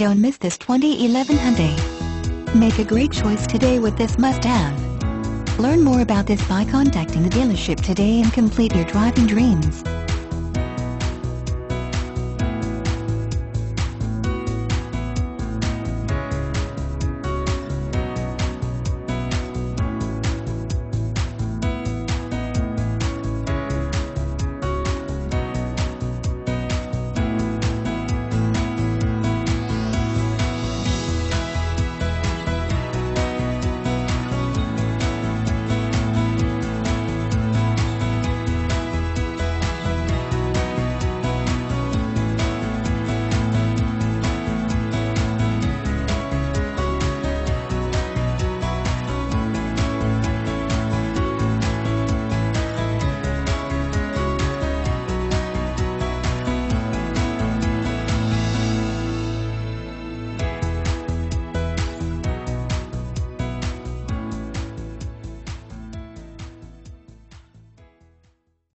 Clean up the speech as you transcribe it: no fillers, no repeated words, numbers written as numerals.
Don't miss this 2011 Hyundai. Make a great choice today with this must-have. Learn more about this by contacting the dealership today and complete your driving dreams.